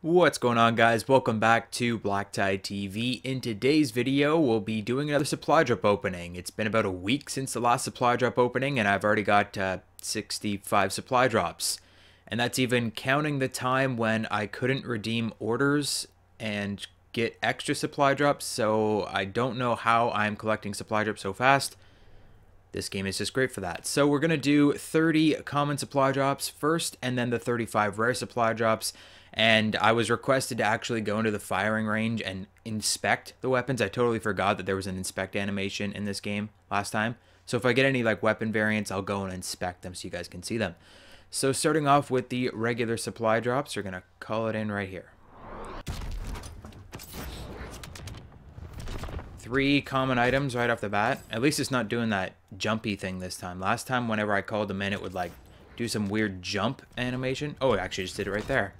What's going on, guys? Welcome back to Black Tide TV. In today's video, we'll be doing another supply drop opening. It's been about a week since the last supply drop opening, and I've already got 65 supply drops. And that's even counting the time when I couldn't redeem orders and get extra supply drops, so I don't know how I'm collecting supply drops so fast. This game is just great for that. So we're going to do 30 common supply drops first, and then the 35 rare supply drops. And I was requested to actually go into the firing range and inspect the weapons. I totally forgot that there was an inspect animation in this game last time. So if I get any like weapon variants, I'll go and inspect them so you guys can see them. So starting off with the regular supply drops, we're going to call it in right here. 3 common items right off the bat. At least it's not doing that jumpy thing this time. Last time, whenever I called them in, it would like do some weird jump animation. Oh, it actually just did it right there.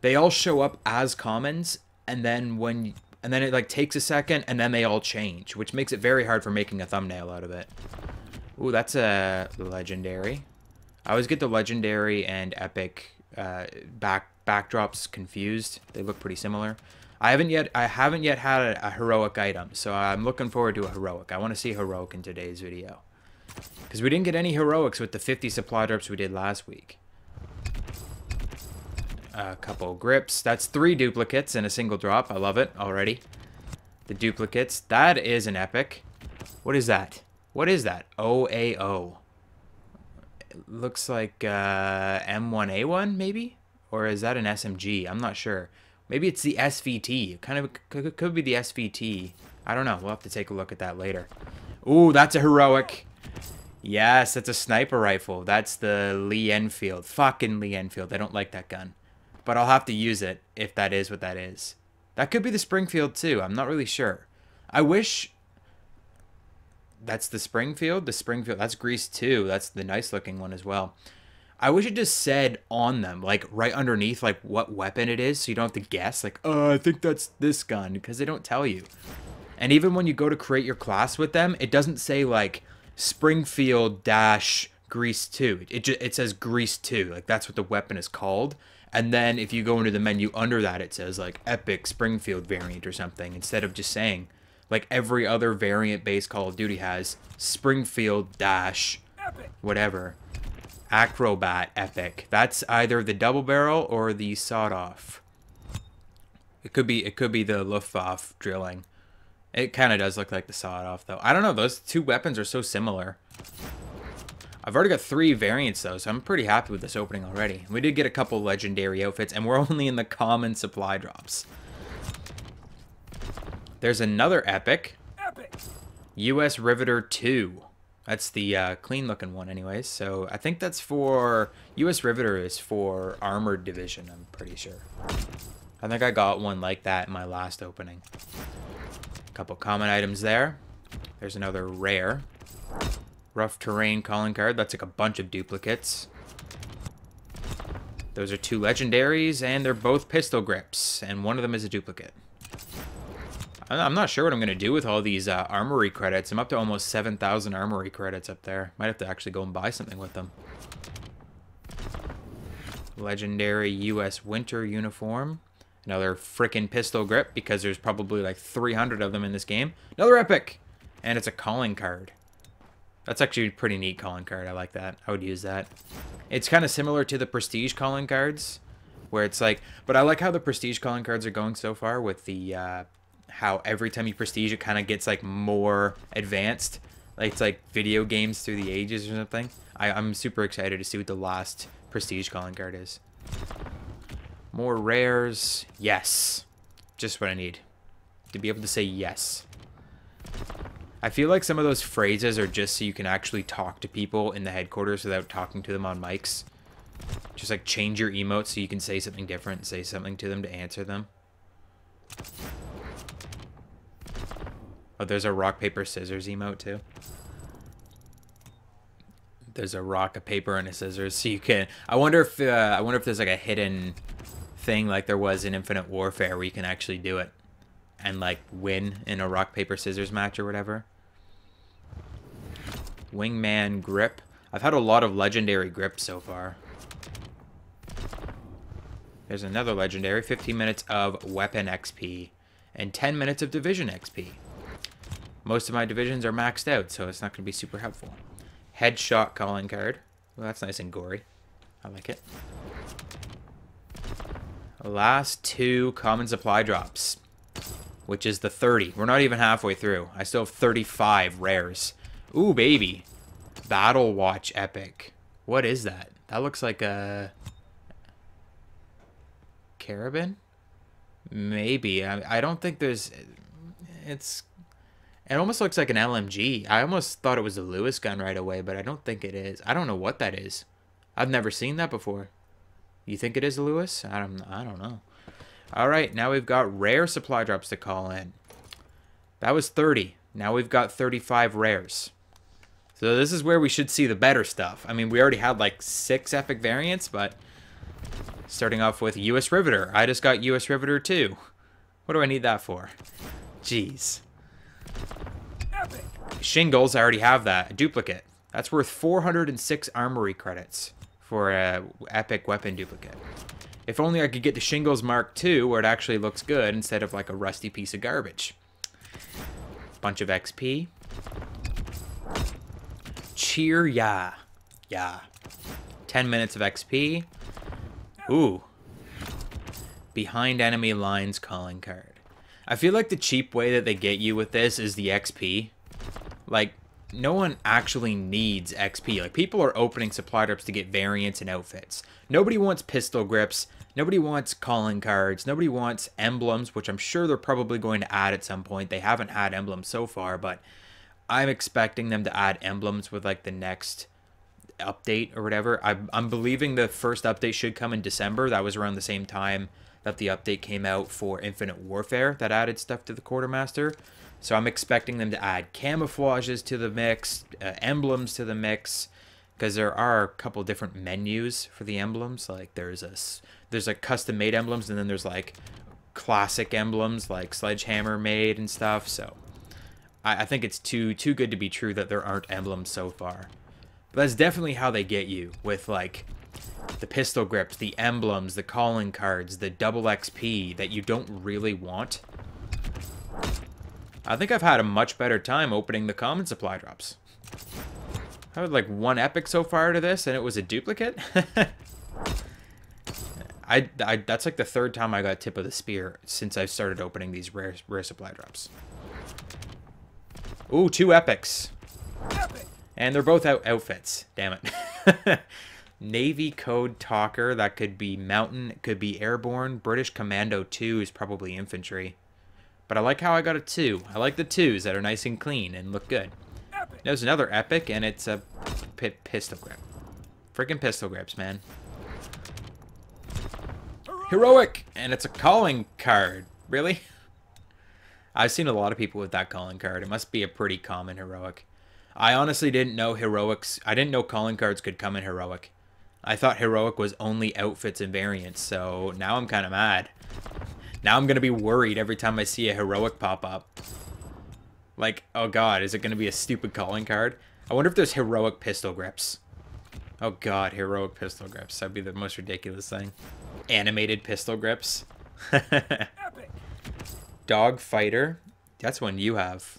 They all show up as commons, and then when it like takes a second, and then they all change, which makes it very hard for making a thumbnail out of it. Ooh, that's a legendary. I always get the legendary and epic backdrops confused. They look pretty similar. I haven't yet had a heroic item, so I'm looking forward to a heroic. I want to see heroic in today's video, because we didn't get any heroics with the 50 supply drops we did last week. A couple grips. That's 3 duplicates in a single drop. I love it already. The duplicates. That is an epic. What is that? What is that? OAO. It looks like M1A1 maybe? Or is that an SMG? I'm not sure. Maybe it's the SVT. Kind of could be the SVT. I don't know. We'll have to take a look at that later. Ooh, that's a heroic. Yes, that's a sniper rifle. That's the Lee Enfield. Fucking Lee Enfield. I don't like that gun. But I'll have to use it if that is what that is. That could be the Springfield too. I'm not really sure. I wish... That's the Springfield? The Springfield. That's Grease 2. That's the nice looking one as well. I wish it just said on them, like right underneath, like what weapon it is, so you don't have to guess, like, oh, I think that's this gun, because they don't tell you. And even when you go to create your class with them, it doesn't say like Springfield-Grease 2. It says Grease 2, like that's what the weapon is called. And then if you go into the menu under that, it says like epic Springfield variant or something, instead of just saying like every other variant based Call of Duty has Springfield-whatever. Acrobat epic. That's either the double barrel or the sawed off. It could be the Luftwaffe drilling. It kind of does look like the sawed off though. I don't know, those two weapons are so similar. I've already got 3 variants though, so I'm pretty happy with this opening already. We did get a couple legendary outfits, and we're only in the common supply drops. There's another epic. U.S. Riveter 2. That's the clean looking one anyways. So I think that's for... U.S. Riveter is for Armored Division, I'm pretty sure. I think I got one like that in my last opening. A couple common items there. There's another rare. Rough Terrain calling card. That's like a bunch of duplicates. Those are 2 legendaries, and they're both pistol grips. And one of them is a duplicate. I'm not sure what I'm going to do with all these armory credits. I'm up to almost 7,000 armory credits up there. Might have to actually go and buy something with them. Legendary U.S. Winter Uniform. Another frickin' pistol grip, because there's probably like 300 of them in this game. Another epic! And it's a calling card. That's actually a pretty neat calling card. I like that. I would use that. It's kind of similar to the Prestige calling cards, where it's like... But I like how the Prestige calling cards are going so far with the... how every time you prestige, it kind of gets like more advanced. Like it's like video games through the ages or something. I'm super excited to see what the last prestige calling card is. More rares. Yes. Just what I need. To be able to say yes. I feel like some of those phrases are just so you can actually talk to people in the headquarters without talking to them on mics. Just like change your emotes so you can say something different. Say something to them to answer them. Oh, there's a rock, paper, scissors emote, too. There's a rock, a paper, and a scissors, so you can... I wonder if there's, like, a hidden thing like there was in Infinite Warfare where you can actually do it and, like, win in a rock, paper, scissors match or whatever. Wingman grip. I've had a lot of legendary grips so far. There's another legendary. 15 minutes of weapon XP and 10 minutes of division XP. Most of my divisions are maxed out, so it's not going to be super helpful. Headshot calling card. Well, that's nice and gory. I like it. Last two common supply drops, which is the 30. We're not even halfway through. I still have 35 rares. Ooh, baby. Battle Watch Epic. What is that? That looks like a... Carabin? Maybe. I don't think there's... It's... It almost looks like an LMG. I almost thought it was a Lewis gun right away, but I don't think it is. I don't know what that is. I've never seen that before. You think it is a Lewis? I don't know. All right, now we've got rare supply drops to call in. That was 30. Now we've got 35 rares. So this is where we should see the better stuff. I mean, we already had like 6 epic variants, but starting off with U.S. Riveter. I just got U.S. Riveter 2. What do I need that for? Jeez. Epic. Shingles, I already have that. A duplicate. That's worth 406 armory credits for an epic weapon duplicate. If only I could get the Shingles Mark II, where it actually looks good, instead of like a rusty piece of garbage. Bunch of XP. Cheer, yeah. Yeah. 10 minutes of XP. Ooh. Behind enemy lines calling card. I feel like the cheap way that they get you with this is the XP. Like, no one actually needs XP. Like, people are opening supply drops to get variants and outfits. Nobody wants pistol grips. Nobody wants calling cards. Nobody wants emblems, which I'm sure they're probably going to add at some point. They haven't had emblems so far, but I'm expecting them to add emblems with, like, the next update or whatever. I'm believing the first update should come in December. That was around the same time that the update came out for Infinite Warfare that added stuff to the Quartermaster. So I'm expecting them to add camouflages to the mix, emblems to the mix, because there are a couple different menus for the emblems. Like there's custom made emblems, and then there's like classic emblems like Sledgehammer made and stuff. So I think it's too good to be true that there aren't emblems so far. But that's definitely how they get you with like the pistol grips, the emblems, the calling cards, the double XP that you don't really want. I think I've had a much better time opening the common supply drops. I had like 1 epic so far to this, and it was a duplicate. That's like the 3rd time I got tip of the spear since I've started opening these rare supply drops. Ooh, 2 epics. Epic. And they're both outfits. Damn it. Navy Code Talker. That could be mountain. It could be airborne. British Commando 2 is probably infantry. But I like how I got a 2. I like the 2s that are nice and clean and look good. Epic. There's another epic, and it's a pistol grip. Freaking pistol grips, man. Heroic! And it's a calling card. Really? I've seen a lot of people with that calling card. It must be a pretty common heroic. I honestly didn't know heroics... I didn't know calling cards could come in heroic. I thought heroic was only outfits and variants, so now I'm kind of mad. Now I'm going to be worried every time I see a heroic pop up. Like, oh god, is it going to be a stupid calling card? I wonder if there's heroic pistol grips. Oh god, heroic pistol grips. That'd be the most ridiculous thing. Animated pistol grips. Dog fighter. That's one you have.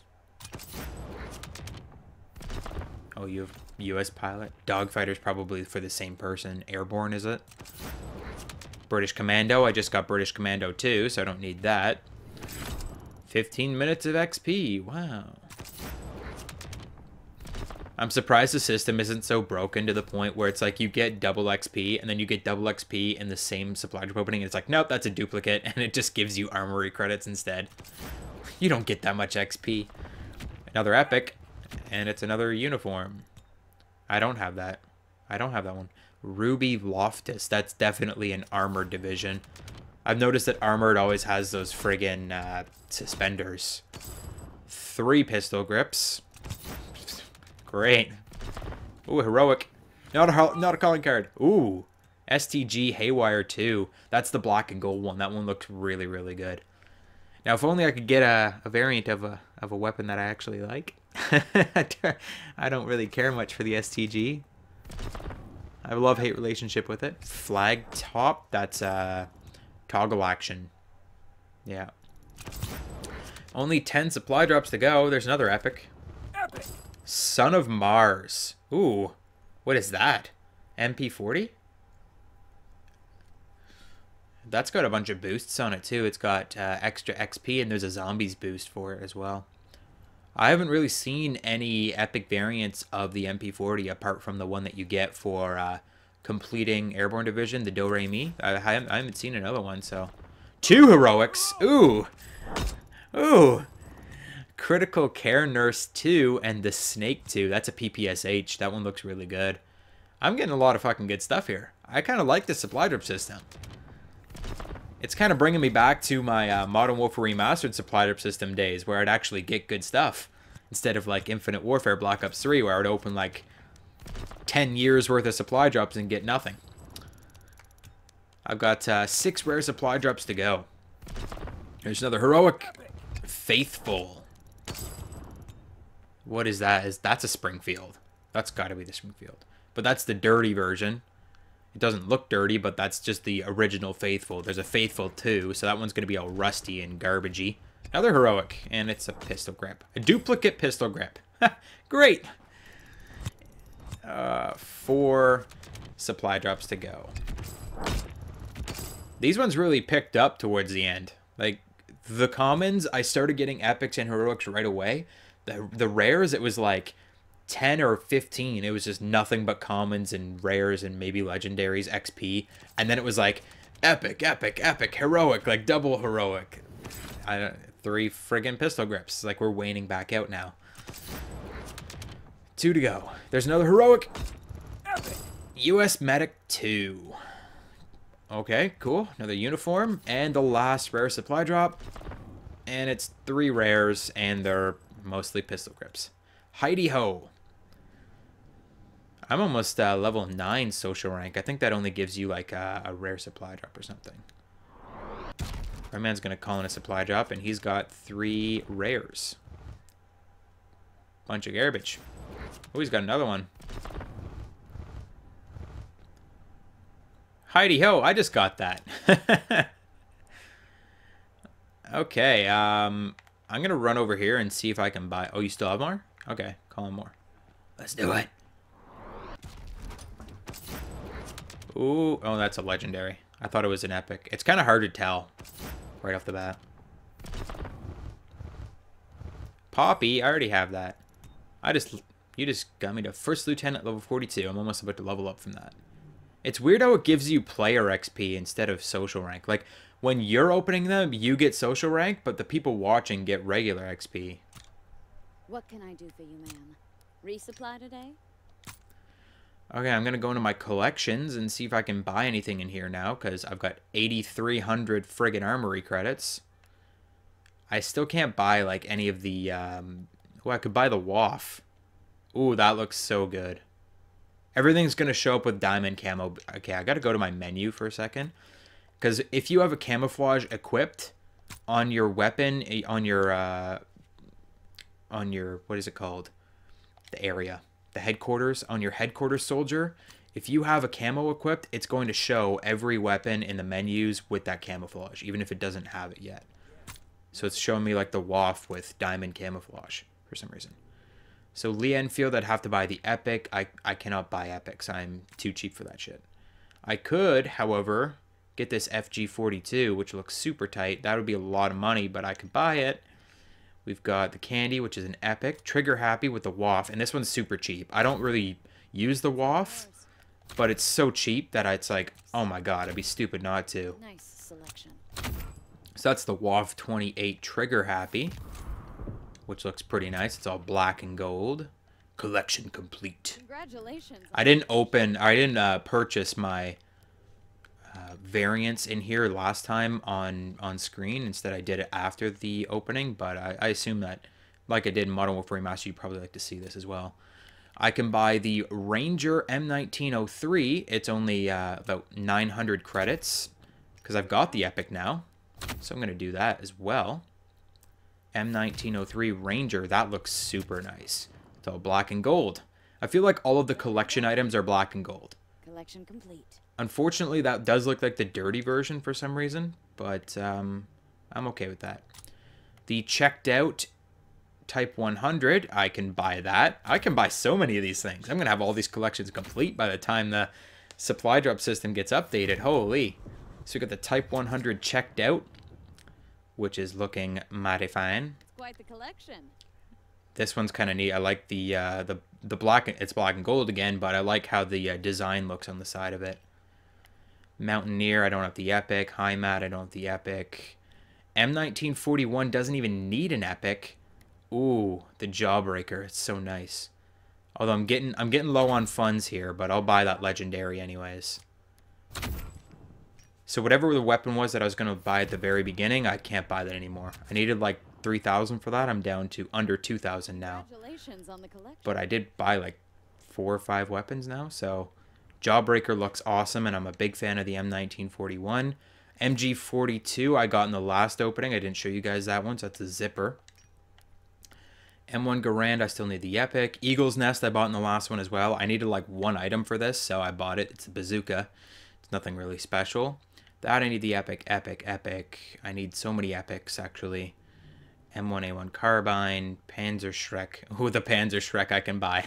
Oh, you have U.S. Pilot. Dog fighter's probably for the same person. Airborne, is it? British Commando. I just got British Commando 2, so I don't need that. 15 minutes of XP. Wow. I'm surprised the system isn't so broken to the point where it's like you get double XP, and then you get double XP in the same supply drop opening, and it's like, nope, that's a duplicate, and it just gives you armory credits instead. You don't get that much XP. Another epic, and it's another uniform. I don't have that. I don't have that one. Ruby Loftus. That's definitely an armored division. I've noticed that armored always has those friggin' suspenders. 3 pistol grips. Great. Ooh, heroic. Not a calling card. Ooh, STG Haywire 2. That's the black and gold one. That one looks really, really good. Now, if only I could get a variant of a weapon that I actually like. I don't really care much for the STG. I have a love-hate relationship with it. Flag top, that's Toggle action. Yeah. Only 10 supply drops to go. There's another epic. Epic. Son of Mars. Ooh. What is that? MP40? That's got a bunch of boosts on it, too. It's got extra XP, and there's a zombies boost for it as well. I haven't really seen any epic variants of the MP40 apart from the one that you get for completing Airborne Division, the Do-Re-Mi. I haven't seen another one, so... 2 heroics! Ooh! Ooh! Critical Care Nurse 2 and the Snake 2. That's a PPSH. That one looks really good. I'm getting a lot of fucking good stuff here. I kind of like the supply drop system. It's kind of bringing me back to my Modern Warfare Remastered supply drop system days, where I'd actually get good stuff. Instead of like Infinite Warfare Black Ops 3, where I'd open like 10 years worth of supply drops and get nothing. I've got 6 rare supply drops to go. There's another heroic. Faithful. What is that? That's a Springfield. That's got to be the Springfield. But that's the dirty version. It doesn't look dirty, but that's just the original Faithful. There's a Faithful too, so that one's going to be all rusty and garbagey. Another heroic, and it's a pistol grip. A duplicate pistol grip. Great! 4 supply drops to go. These ones really picked up towards the end. Like, the commons, I started getting epics and heroics right away. The rares, it was like... 10 or 15, it was just nothing but commons and rares and maybe legendaries, XP. And then it was like, epic, epic, epic, heroic, like double heroic. 3 friggin' pistol grips. Like, we're waning back out now. 2 to go. There's another heroic. Epic. U.S. Medic 2. Okay, cool. Another uniform. And the last rare supply drop. And it's 3 rares, and they're mostly pistol grips. Heidi Ho. I'm almost level 9 social rank. I think that only gives you like a rare supply drop or something. Our man's going to call in a supply drop, and he's got 3 rares. Bunch of garbage. Oh, he's got another one. Heidi Ho, I just got that. Okay, I'm going to run over here and see if I can buy... Oh, you still have more? Okay, call him more. Let's do it. Ooh, oh, that's a legendary. I thought it was an epic. It's kind of hard to tell right off the bat. Poppy, I already have that. You just got me to first lieutenant level 42. I'm almost about to level up from that. It's weird how it gives you player XP instead of social rank. Like, when you're opening them, you get social rank, but the people watching get regular XP. What can I do for you, ma'am? Resupply today? Okay, I'm going to go into my collections and see if I can buy anything in here now, because I've got 8,300 friggin' armory credits. I still can't buy, like, any of the, Oh, I could buy the WAF. Ooh, that looks so good. Everything's going to show up with diamond camo. Okay, I got to go to my menu for a second, because if you have a camouflage equipped on your weapon, on your, what is it called? The area. The headquarters. On your headquarters soldier, if you have a camo equipped, it's going to show every weapon in the menus with that camouflage, even if it doesn't have it yet. So it's showing me like the WAF with diamond camouflage for some reason. So Lee Enfield, I'd have to buy the epic. I cannot buy epics. I'm too cheap for that shit. I could, however, get this FG42, which looks super tight. That would be a lot of money, but I could buy it. We've got the Candy, which is an epic. Trigger Happy with the WAF, and this one's super cheap. I don't really use the WAF, but it's so cheap that it's like, oh my god, I'd be stupid not to. Nice selection. So that's the WAF 28 Trigger Happy, which looks pretty nice. It's all black and gold. Collection complete. Congratulations. I didn't purchase my variants in here last time on screen. Instead, I did it after the opening, but I assume that, like I did in Modern Warfare Remastered, you'd probably like to see this as well. I can buy the Ranger M1903. It's only about 900 credits, because I've got the epic now, so I'm going to do that as well. M1903 Ranger, that looks super nice. It's all black and gold. I feel like all of the collection items are black and gold. Selection complete. Unfortunately, that does look like the dirty version for some reason, but I'm okay with that. The checked out Type 100, I can buy that. I can buy so many of these things. I'm going to have all these collections complete by the time the supply drop system gets updated. Holy. So we got the Type 100 checked out, which is looking mighty fine. It's quite the collection. This one's kind of neat. I like the black. It's black and gold again, but I like how the design looks on the side of it. Mountaineer, I don't have the epic. Heimat, I don't have the epic. M1941 doesn't even need an epic. Ooh, the Jawbreaker. It's so nice. Although I'm getting low on funds here, but I'll buy that legendary anyways. So whatever the weapon was that I was going to buy at the very beginning, I can't buy that anymore. I needed like 3,000 for that. I'm down to under 2,000 now. Congratulations on the collection. But I did buy like 4 or 5 weapons now, so Jawbreaker looks awesome, and I'm a big fan of the M1941. MG42 I got in the last opening. I didn't show you guys that one, so that's a zipper. M1 Garand, I still need the epic. Eagle's Nest, I bought in the last one as well. I needed like 1 item for this, so I bought it. It's a bazooka. It's nothing really special. That I need the epic, epic, epic. I need so many epics, actually. M1A1 Carabin, Panzerschreck. Ooh, the Panzerschreck I can buy.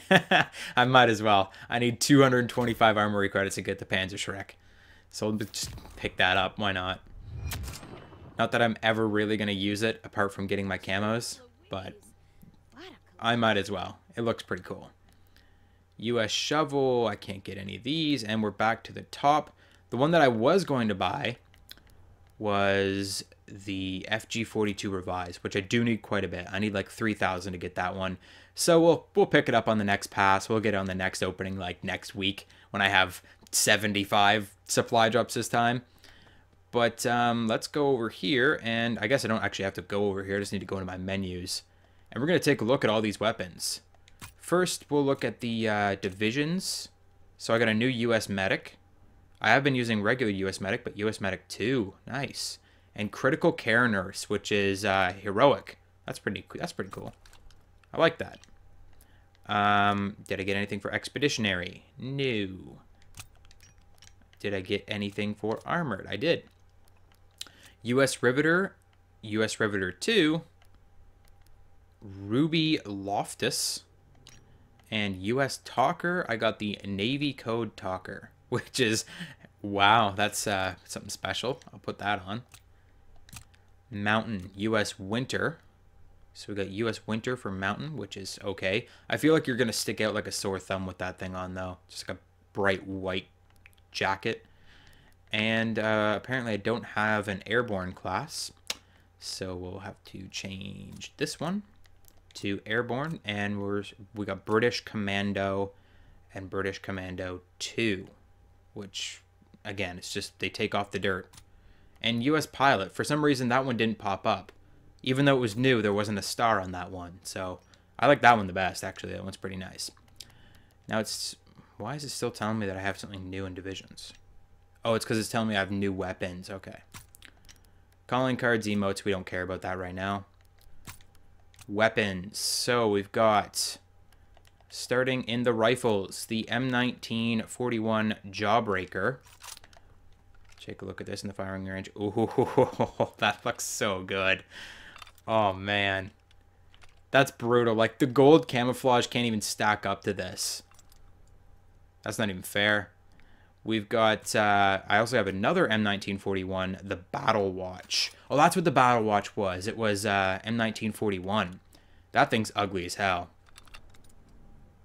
I might as well. I need 225 armory credits to get the Panzerschreck. So I'll just pick that up. Why not? Not that I'm ever really going to use it, apart from getting my camos, but I might as well. It looks pretty cool. U.S. Shovel. I can't get any of these. And we're back to the top. The one that I was going to buy was the FG42 Revised, which I do need quite a bit. I need like 3,000 to get that one. So we'll pick it up on the next pass. We'll get it on the next opening like next week when I have 75 supply drops this time. But let's go over here. And I guess I don't actually have to go over here. I just need to go into my menus. And we're going to take a look at all these weapons. First, we'll look at the divisions. So I got a new U.S. Medic. I have been using regular U.S. Medic, but U.S. Medic 2. Nice. And Critical Care Nurse, which is heroic. That's pretty cool. I like that. Did I get anything for Expeditionary? No. Did I get anything for Armored? I did. U.S. Riveter. U.S. Riveter 2. Ruby Loftus. And U.S. Talker. I got the Navy Code Talker, which is... wow, that's something special. I'll put that on. Mountain, U.S. Winter. So we got U.S. Winter for Mountain, which is okay. I feel like you're going to stick out like a sore thumb with that thing on, though. Just like a bright white jacket. And apparently I don't have an Airborne class. So we'll have to change this one to Airborne. And we got British Commando and British Commando 2, which... again, it's just they take off the dirt. And U.S. Pilot, for some reason, that one didn't pop up. Even though it was new, there wasn't a star on that one. So I like that one the best, actually. That one's pretty nice. Now it's... why is it still telling me that I have something new in divisions? Oh, it's because it's telling me I have new weapons. Okay. Calling cards, emotes, we don't care about that right now. Weapons. So we've got... starting in the rifles, the M1941 Jawbreaker. Take a look at this in the firing range. Ooh, that looks so good. Oh, man. That's brutal. Like, the gold camouflage can't even stack up to this. That's not even fair. We've got... I also have another M1941, the Battle Watch. Oh, that's what the Battle Watch was. It was M1941. That thing's ugly as hell.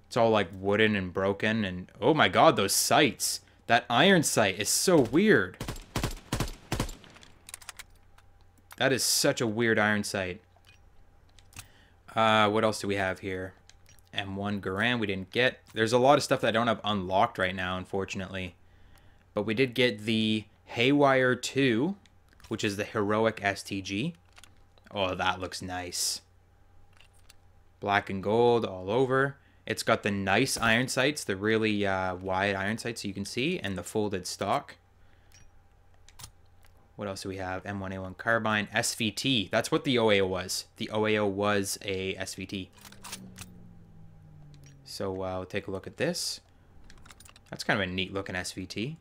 It's all, like, wooden and broken. And oh, my God, those sights. That iron sight is so weird. That is such a weird iron sight. What else do we have here? M1 Garand we didn't get. There's a lot of stuff that I don't have unlocked right now, unfortunately. But we did get the Haywire 2, which is the heroic STG. Oh, that looks nice. Black and gold all over. It's got the nice iron sights, the really wide iron sights, so you can see, and the folded stock. What else do we have? M1A1 Carbine, SVT. That's what the OAO was. The OAO was a SVT. So we'll take a look at this. That's kind of a neat looking SVT.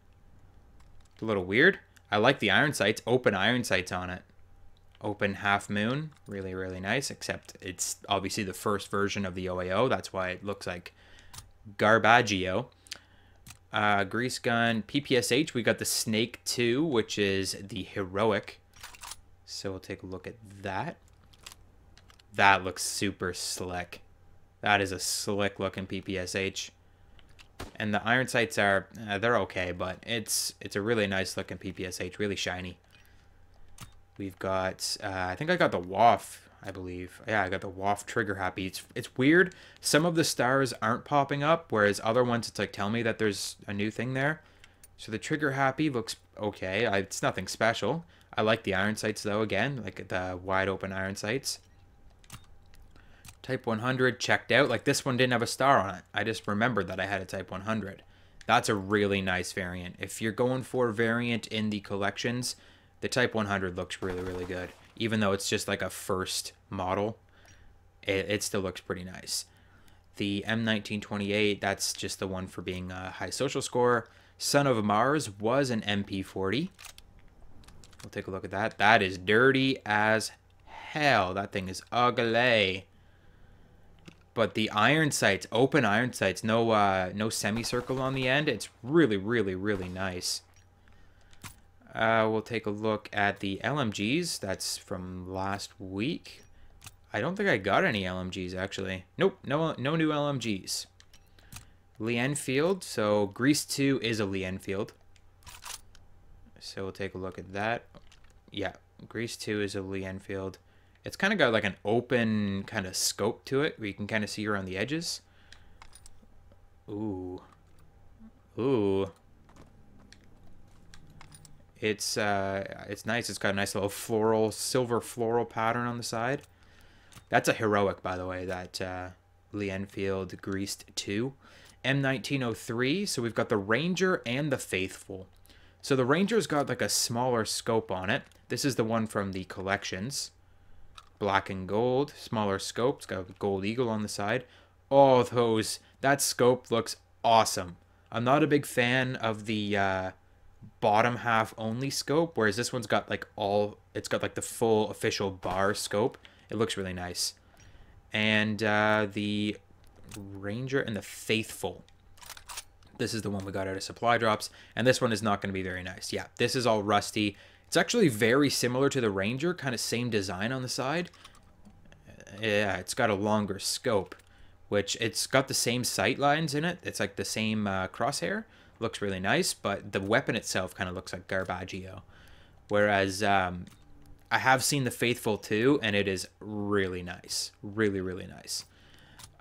It's a little weird. I like the iron sights, open iron sights on it. Open half moon, really, really nice, except it's obviously the first version of the OAO. That's why it looks like garbaggio. Grease gun, PPSH, we got the Snake 2, which is the heroic. So we'll take a look at that. That looks super slick. That is a slick looking PPSH. And the iron sights are, they're okay, but it's a really nice looking PPSH, really shiny. We've got, I think I got the WAF, I believe. Yeah, I got the WAF trigger happy. It's weird. Some of the stars aren't popping up, whereas other ones, it's like, tell me that there's a new thing there. So the trigger happy looks okay. It's nothing special. I like the iron sights, though, again, like the wide open iron sights. Type 100 checked out. Like, this one didn't have a star on it. I just remembered that I had a Type 100. That's a really nice variant. If you're going for a variant in the collections, the Type 100 looks really, really good. Even though it's just like a first model, it still looks pretty nice. The M1928, that's just the one for being a high social score. Son of Mars was an MP40. We'll take a look at that. That is dirty as hell. That thing is ugly. But the iron sights, open iron sights, no semicircle on the end. It's really, really, really nice. We'll take a look at the LMGs. That's from last week. I don't think I got any LMGs, actually. Nope, no new LMGs. Lee Enfield. So, Grease 2 is a Lee Enfield. So, we'll take a look at that. Yeah, Grease 2 is a Lee Enfield. It's kind of got like an open kind of scope to it, where you can kind of see around the edges. Ooh. Ooh. It's nice. It's got a nice little floral, silver floral pattern on the side. That's a heroic, by the way, that Lee Enfield Greased 2. M1903, so we've got the Ranger and the Faithful. So the Ranger's got like a smaller scope on it. This is the one from the collections. Black and gold, smaller scope. It's got a gold eagle on the side. Oh, those, that scope looks awesome. I'm not a big fan of the... bottom half only scope, whereas this one's got like all, it's got like the full official bar scope. It looks really nice. And the Ranger and the Faithful, this is the one we got out of supply drops, and this one is not going to be very nice. Yeah, this is all rusty. It's actually very similar to the Ranger, kind of same design on the side. Yeah, it's got a longer scope, which it's got the same sight lines in it. It's like the same crosshair. Looks really nice, but the weapon itself kind of looks like garbaggio. Whereas I have seen the Faithful too, and it is really nice, really, really nice.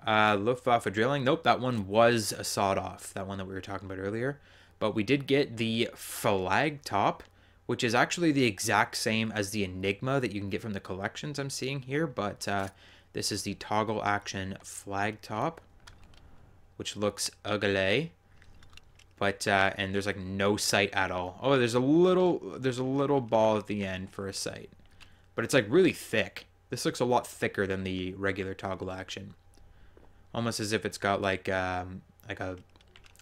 Luftwaffe drilling. Nope, that one was a sawed off. That one that we were talking about earlier. But we did get the Flag top, which is actually the exact same as the Enigma that you can get from the collections I'm seeing here. But this is the Toggle action Flag top, which looks ugly. But, and there's like no sight at all. Oh, there's a little ball at the end for a sight. But it's like really thick. This looks a lot thicker than the regular Toggle action. Almost as if it's got like a,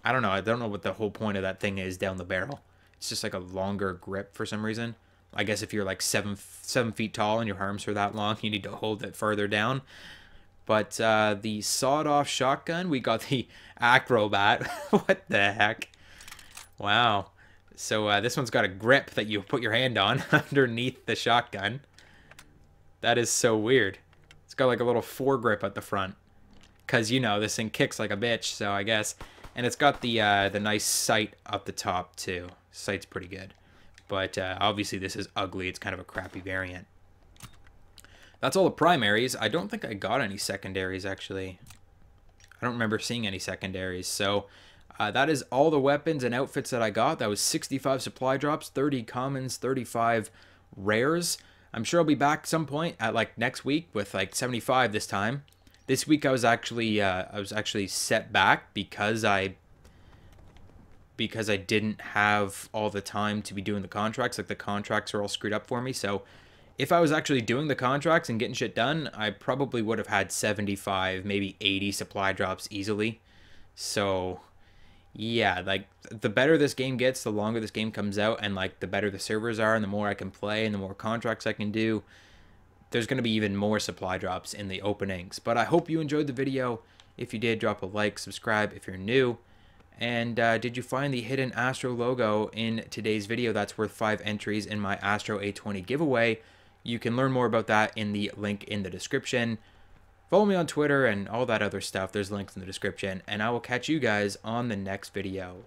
I don't know what the whole point of that thing is down the barrel. It's just like a longer grip for some reason. I guess if you're like seven feet tall and your arms are that long, you need to hold it further down. But the sawed-off shotgun, we got the Acrobat. What the heck? Wow. So this one's got a grip that you put your hand on underneath the shotgun. That is so weird. It's got like a little foregrip at the front. Because, you know, this thing kicks like a bitch, so I guess. And it's got the nice sight up the top, too. Sight's pretty good. But obviously this is ugly. It's kind of a crappy variant. That's all the primaries. I don't think I got any secondaries, actually. I don't remember seeing any secondaries. So that is all the weapons and outfits that I got. That was 65 supply drops, 30 commons, 35 rares. I'm sure I'll be back some point at like next week with like 75 this time. This week I was actually set back because I didn't have all the time to be doing the contracts. Like the contracts are all screwed up for me. So if I was actually doing the contracts and getting shit done, I probably would have had 75, maybe 80 supply drops easily. So, yeah, like, the better this game gets, the longer this game comes out, and, like, the better the servers are, and the more I can play, and the more contracts I can do, there's going to be even more supply drops in the openings. But I hope you enjoyed the video. If you did, drop a like, subscribe if you're new. And did you find the hidden Astro logo in today's video? That's worth 5 entries in my Astro A20 giveaway. You can learn more about that in the link in the description. Follow me on Twitter and all that other stuff. There's links in the description. And I will catch you guys on the next video.